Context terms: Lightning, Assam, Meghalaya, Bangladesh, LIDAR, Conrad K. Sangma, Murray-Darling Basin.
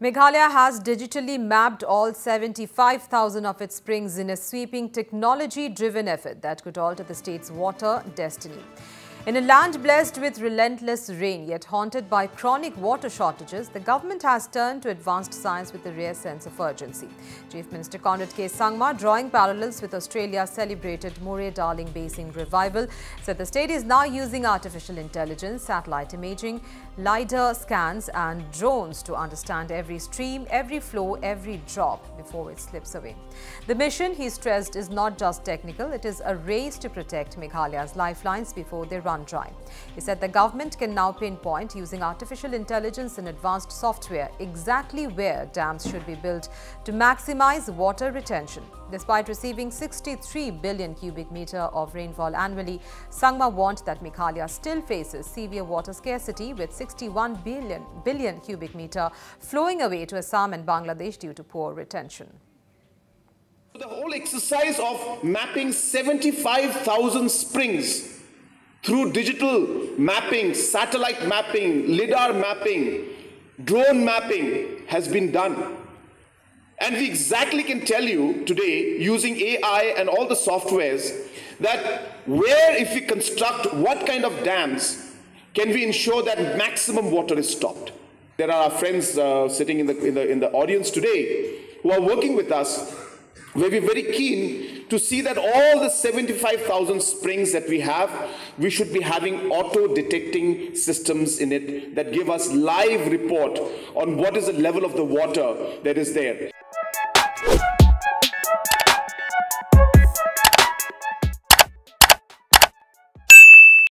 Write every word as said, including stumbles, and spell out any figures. Meghalaya has digitally mapped all seventy-five thousand of its springs in a sweeping, technology-driven effort that could alter the state's water destiny. In a land blessed with relentless rain, yet haunted by chronic water shortages, the government has turned to advanced science with a rare sense of urgency. Chief Minister Conrad K. Sangma, drawing parallels with Australia's celebrated Murray-Darling Basin revival, said the state is now using artificial intelligence, satellite imaging, LIDAR scans and drones to understand every stream, every flow, every drop before it slips away. The mission, he stressed, is not just technical, it is a race to protect Meghalaya's lifelines before they run dry. He said the government can now pinpoint, using artificial intelligence and advanced software, exactly where dams should be built to maximize water retention. Despite receiving sixty-three billion cubic meter of rainfall annually, Sangma warned that Meghalaya still faces severe water scarcity, with sixty-one billion, billion cubic meter flowing away to Assam and Bangladesh due to poor retention. The whole exercise of mapping seventy-five thousand springs through digital mapping, satellite mapping, LIDAR mapping, drone mapping has been done. And we exactly can tell you today, using A I and all the softwares, that where, if we construct what kind of dams, can we ensure that maximum water is stopped. There are our friends uh, sitting in the, in, the, in the audience today who are working with us, where we're very keen to see that all the seventy-five thousand springs that we have, we should be having auto-detecting systems in it that give us live report on what is the level of the water that is there.